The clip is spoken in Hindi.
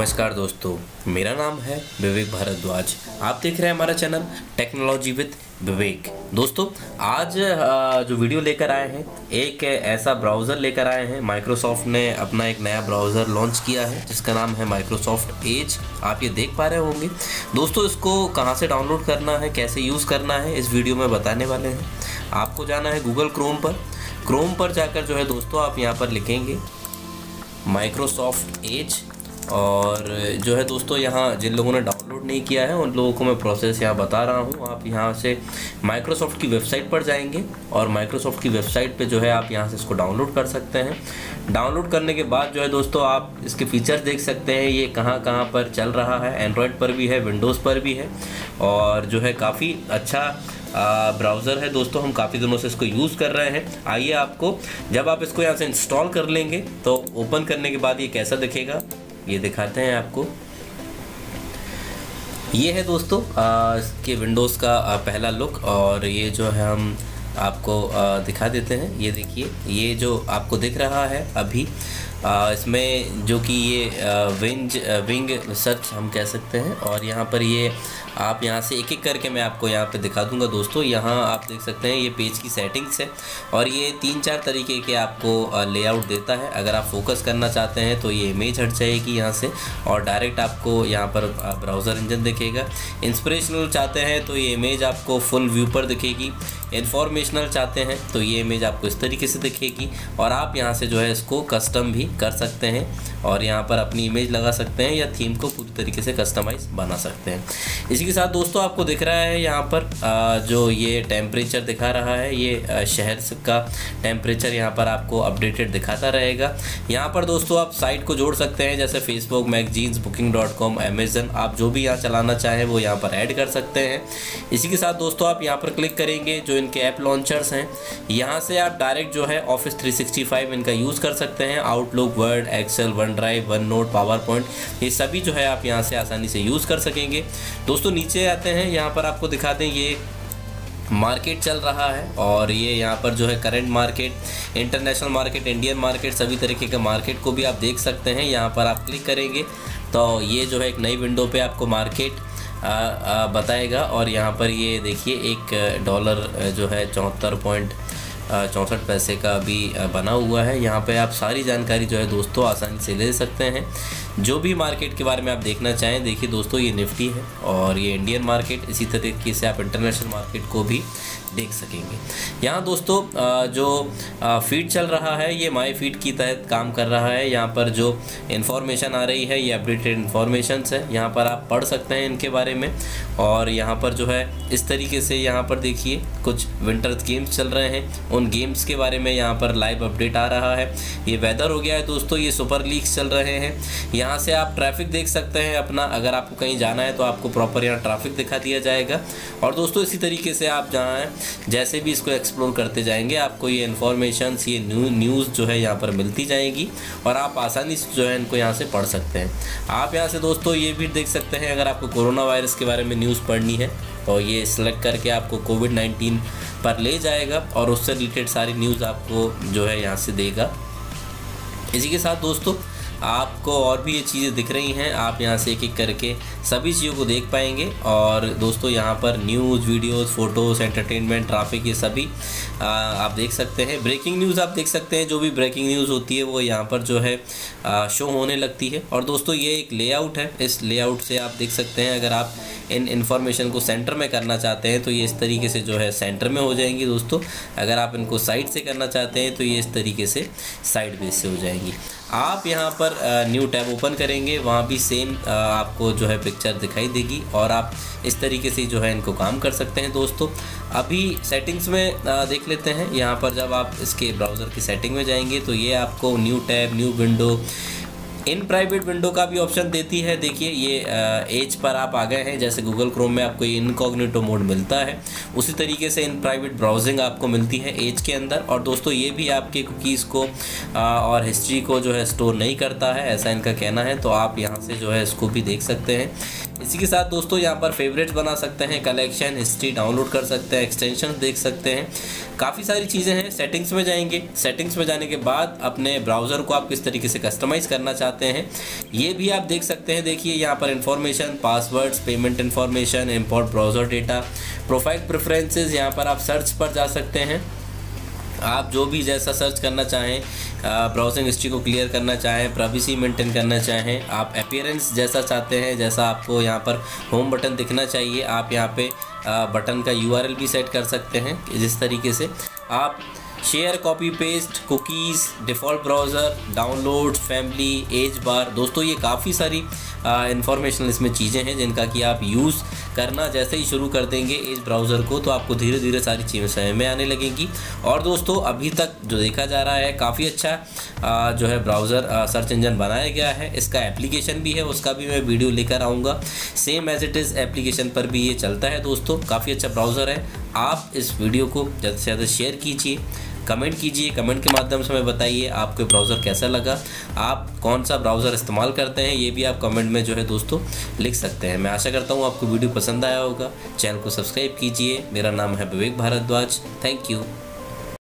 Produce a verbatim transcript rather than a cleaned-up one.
नमस्कार दोस्तों, मेरा नाम है विवेक भारद्वाज। आप देख रहे हैं हमारा चैनल टेक्नोलॉजी विद विवेक। दोस्तों, आज जो वीडियो लेकर आए हैं, एक ऐसा ब्राउज़र लेकर आए हैं। माइक्रोसॉफ्ट ने अपना एक नया ब्राउज़र लॉन्च किया है जिसका नाम है माइक्रोसॉफ्ट एज। आप ये देख पा रहे होंगे दोस्तों। इसको कहाँ से डाउनलोड करना है, कैसे यूज़ करना है, इस वीडियो में बताने वाले हैं। आपको जाना है गूगल क्रोम पर। क्रोम पर जाकर जो है दोस्तों, आप यहाँ पर लिखेंगे माइक्रोसॉफ्ट एज। और जो है दोस्तों, यहाँ जिन लोगों ने डाउनलोड नहीं किया है उन लोगों को मैं प्रोसेस यहाँ बता रहा हूँ। आप यहाँ से माइक्रोसॉफ्ट की वेबसाइट पर जाएंगे और माइक्रोसॉफ्ट की वेबसाइट पे जो है आप यहाँ से इसको डाउनलोड कर सकते हैं। डाउनलोड करने के बाद जो है दोस्तों, आप इसके फीचर्स देख सकते हैं। ये कहाँ कहाँ पर चल रहा है, एंड्रॉयड पर भी है, विंडोज़ पर भी है। और जो है काफ़ी अच्छा ब्राउज़र है दोस्तों। हम काफ़ी दिनों से इसको यूज़ कर रहे हैं। आइए, आपको जब आप इसको यहाँ से इंस्टॉल कर लेंगे तो ओपन करने के बाद ये कैसा दिखेगा ये दिखाते हैं आपको। ये है दोस्तों आ, इसके विंडोज़ का आ, पहला लुक। और ये जो है हम आपको आ, दिखा देते हैं। ये देखिए, ये जो आपको दिख रहा है अभी आ, इसमें जो कि ये आ, विंज आ, विंग सर्च हम कह सकते हैं। और यहाँ पर ये आप यहाँ से एक एक करके मैं आपको यहाँ पे दिखा दूंगा दोस्तों। यहाँ आप देख सकते हैं ये पेज की सेटिंग्स है और ये तीन चार तरीके के आपको लेआउट देता है। अगर आप फोकस करना चाहते हैं तो ये इमेज हट जाएगी यहाँ से और डायरेक्ट आपको यहाँ पर ब्राउज़र इंजन दिखेगा। इंस्पिरेशनल चाहते हैं तो ये इमेज आपको फुल व्यू पर दिखेगी। इन्फॉर्मेशनल चाहते हैं तो ये इमेज आपको इस तरीके से दिखेगी। और आप यहाँ से जो है इसको कस्टम भी कर सकते हैं और यहाँ पर अपनी इमेज लगा सकते हैं या थीम को पूरी तरीके से कस्टमाइज़ बना सकते हैं। इसी के साथ दोस्तों, आपको दिख रहा है यहाँ पर आ, जो ये टेम्परेचर दिखा रहा है, ये शहर का टेम्परेचर यहाँ पर आपको अपडेटेड दिखाता रहेगा। यहाँ पर दोस्तों, आप साइट को जोड़ सकते हैं, जैसे Facebook, magazines, booking dot com, Amazon. आप जो भी यहाँ चलाना चाहें वो यहाँ पर ऐड कर सकते हैं। इसी के साथ दोस्तों, आप यहाँ पर क्लिक करेंगे जो इनके ऐप लॉन्चर्स हैं, यहाँ से आप डायरेक्ट जो है ऑफिस थ्री सिक्सटी फाइव इनका यूज़ कर सकते हैं। Outlook, Word, Excel, OneDrive, OneNote, PowerPoint, ये सभी जो है आप यहाँ से आसानी से यूज़ कर सकेंगे दोस्तों। नीचे आते हैं, यहाँ पर आपको दिखाते हैं ये मार्केट चल रहा है। और ये यहाँ पर जो है current market, international market, Indian market, सभी तरीके के मार्केट को भी आप देख सकते हैं। यहाँ पर आप क्लिक करेंगे तो ये जो है एक नई विंडो पे आपको मार्केट आ, आ, बताएगा। और यहाँ पर ये देखिए, एक डॉलर जो है चौहत्तर पॉइंट चौंसठ पैसे का भी बना हुआ है। यहाँ पे आप सारी जानकारी जो है दोस्तों आसानी से ले सकते हैं। जो भी मार्केट के बारे में आप देखना चाहें, देखिए दोस्तों ये निफ्टी है और ये इंडियन मार्केट। इसी तरीके से आप इंटरनेशनल मार्केट को भी देख सकेंगे। यहाँ दोस्तों जो फीड चल रहा है ये माई फीड की तहत काम कर रहा है। यहाँ पर जो इन्फॉर्मेशन आ रही है ये अपडेटेड इन्फॉर्मेशन है, यहाँ पर आप पढ़ सकते हैं इनके बारे में। और यहाँ पर जो है इस तरीके से यहाँ पर देखिए कुछ विंटर गेम्स चल रहे हैं, उन गेम्स के बारे में यहाँ पर लाइव अपडेट आ रहा है। ये वेदर हो गया है दोस्तों, ये सुपर लीग्स चल रहे हैं। यहाँ से आप ट्रैफिक देख सकते हैं अपना, अगर आपको कहीं जाना है तो आपको प्रॉपर यहाँ ट्रैफिक दिखा दिया जाएगा। और दोस्तों इसी तरीके से आप जहाँ हैं जैसे भी इसको एक्सप्लोर करते जाएंगे आपको ये इन्फॉर्मेशन, ये न्यू न्यूज़ जो है यहाँ पर मिलती जाएगी और आप आसानी से जो है इनको यहाँ से पढ़ सकते हैं। आप यहाँ से दोस्तों ये भी देख सकते हैं, अगर आपको कोरोना वायरस के बारे में न्यूज़ पढ़नी है तो ये सिलेक्ट करके आपको कोविड नाइन्टीन पर ले जाएगा और उससे रिलेटेड सारी न्यूज़ आपको जो है यहाँ से देगा। इसी के साथ दोस्तों, आपको और भी ये चीज़ें दिख रही हैं। आप यहाँ से एक एक करके सभी चीज़ों को देख पाएंगे। और दोस्तों यहाँ पर news, videos, photos, entertainment, traffic, ये सभी आ, आप देख सकते हैं। ब्रेकिंग न्यूज़ आप देख सकते हैं, जो भी ब्रेकिंग न्यूज़ होती है वो यहाँ पर जो है आ, शो होने लगती है। और दोस्तों ये एक लेआउट है, इस लेआउट से आप देख सकते हैं। अगर आप इन इन्फॉर्मेशन को सेंटर में करना चाहते हैं तो ये इस तरीके से जो है सेंटर में हो जाएंगी दोस्तों। अगर आप इनको साइड से करना चाहते हैं तो ये इस तरीके से साइड बेस से हो जाएंगी। आप यहाँ पर न्यू टैब ओपन करेंगे, वहाँ भी सेम आपको जो है पिक्चर दिखाई देगी और आप इस तरीके से जो है इनको काम कर सकते हैं दोस्तों। अभी सेटिंग्स में देख लेते हैं। यहाँ पर जब आप इसके ब्राउज़र की सेटिंग में जाएंगे तो ये आपको new tab, new window, in private window का भी ऑप्शन देती है। देखिए ये एज पर आप आ गए हैं। जैसे गूगल क्रोम में आपको ये इनकॉग्निटो मोड मिलता है, उसी तरीके से इन प्राइवेट ब्राउजिंग आपको मिलती है एज के अंदर। और दोस्तों ये भी आपके कुकीज़ को आ, और हिस्ट्री को जो है स्टोर नहीं करता है, ऐसा इनका कहना है। तो आप यहाँ से जो है इसको भी देख सकते हैं। इसी के साथ दोस्तों यहाँ पर फेवरेट बना सकते हैं, कलेक्शन, हिस्ट्री डाउनलोड कर सकते हैं, एक्सटेंशन देख सकते हैं, काफ़ी सारी चीज़ें हैं। सेटिंग्स में जाएंगे, सेटिंग्स में जाने के बाद अपने ब्राउज़र को आप किस तरीके से कस्टमाइज़ करना चाहते हैं ये भी आप देख सकते हैं। देखिए यहाँ पर information, passwords, payment information, import browser data, profile preferences, यहाँ पर आप सर्च पर जा सकते हैं। आप जो भी जैसा सर्च करना चाहें, ब्राउजिंग हिस्ट्री को क्लियर करना चाहें, प्राइवेसी मेंटेन करना चाहें, आप अपीयरेंस जैसा चाहते हैं, जैसा आपको यहाँ पर होम बटन दिखना चाहिए, आप यहाँ पे बटन का यूआरएल भी सेट कर सकते हैं। जिस तरीके से आप share, copy paste, cookies, default browser, download, family, Edge bar, दोस्तों ये काफ़ी सारी इंफॉर्मेशनल इसमें चीज़ें हैं जिनका कि आप यूज़ करना जैसे ही शुरू कर देंगे इस ब्राउज़र को, तो आपको धीरे धीरे सारी चीज़ें समझ में आने लगेंगी। और दोस्तों अभी तक जो देखा जा रहा है काफ़ी अच्छा आ, जो है ब्राउज़र सर्च इंजन बनाया गया है। इसका एप्लीकेशन भी है, उसका भी मैं वीडियो लेकर आऊँगा। Same as it is application पर भी ये चलता है दोस्तों, काफ़ी अच्छा ब्राउज़र है। आप इस वीडियो को ज़्यादा से ज़्यादा शेयर कीजिए, कमेंट कीजिए, कमेंट के माध्यम से हमें बताइए आपको ब्राउज़र कैसा लगा, आप कौन सा ब्राउज़र इस्तेमाल करते हैं ये भी आप कमेंट में जो है दोस्तों लिख सकते हैं। मैं आशा करता हूँ आपको वीडियो पसंद आया होगा। चैनल को सब्सक्राइब कीजिए। मेरा नाम है विवेक भारद्वाज। Thank you.